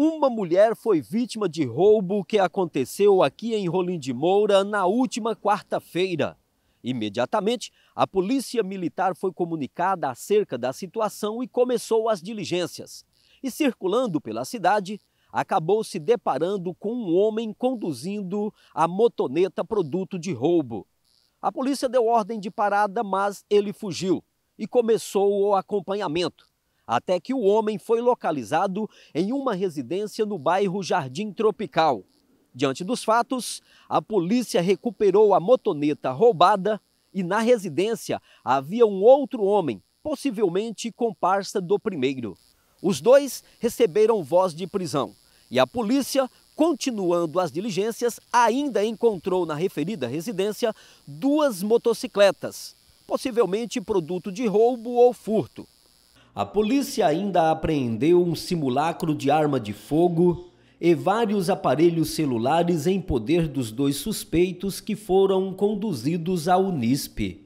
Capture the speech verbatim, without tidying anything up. Uma mulher foi vítima de roubo que aconteceu aqui em Rolim de Moura na última quarta-feira. Imediatamente, a Polícia Militar foi comunicada acerca da situação e começou as diligências. E circulando pela cidade, acabou se deparando com um homem conduzindo a motoneta produto de roubo. A polícia deu ordem de parada, mas ele fugiu e começou o acompanhamento, até que o homem foi localizado em uma residência no bairro Jardim Tropical. Diante dos fatos, a polícia recuperou a motoneta roubada e na residência havia um outro homem, possivelmente comparsa do primeiro. Os dois receberam voz de prisão e a polícia, continuando as diligências, ainda encontrou na referida residência duas motocicletas, possivelmente produto de roubo ou furto. A polícia ainda apreendeu um simulacro de arma de fogo e vários aparelhos celulares em poder dos dois suspeitos que foram conduzidos à UNISP.